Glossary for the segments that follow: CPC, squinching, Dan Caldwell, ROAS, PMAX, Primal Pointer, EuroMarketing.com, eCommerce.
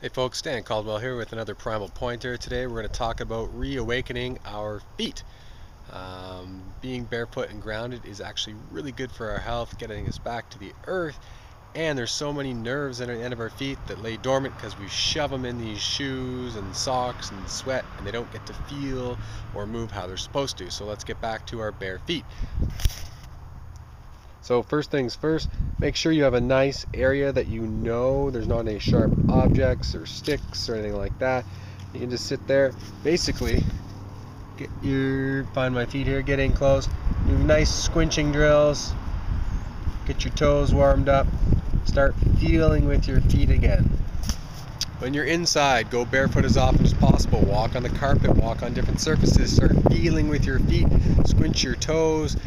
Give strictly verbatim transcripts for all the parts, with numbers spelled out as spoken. Hey folks, Dan Caldwell here with another Primal Pointer. Today we're going to talk about reawakening our feet. Um, being barefoot and grounded is actually really good for our health, getting us back to the earth. And there's so many nerves at the end of our feet that lay dormant because we shove them in these shoes and socks and sweat, and they don't get to feel or move how they're supposed to. So let's get back to our bare feet. So first things first, make sure you have a nice area that you know there's not any sharp objects or sticks or anything like that. You can just sit there. Basically, get your, find my feet here, get in close, do nice squinching drills, get your toes warmed up, start feeling with your feet again. When you're inside, go barefoot as often as possible. Walk on the carpet, walk on different surfaces, start feeling with your feet, squinch your toes.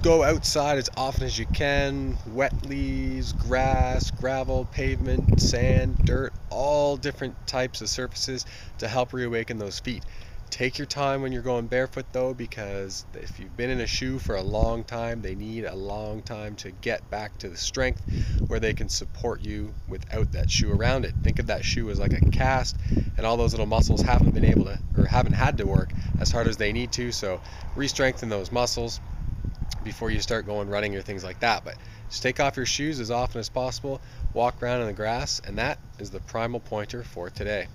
Go outside as often as you can. Wet leaves, grass, gravel, pavement, sand, dirt, all different types of surfaces to help reawaken those feet. Take your time when you're going barefoot though, because if you've been in a shoe for a long time, they need a long time to get back to the strength where they can support you without that shoe around it. Think of that shoe as like a cast, and all those little muscles haven't been able to, or haven't had to work as hard as they need to, so re-strengthen those muscles before you start going running or things like that. But just take off your shoes as often as possible, walk around in the grass, and that is the Primal Pointer for today.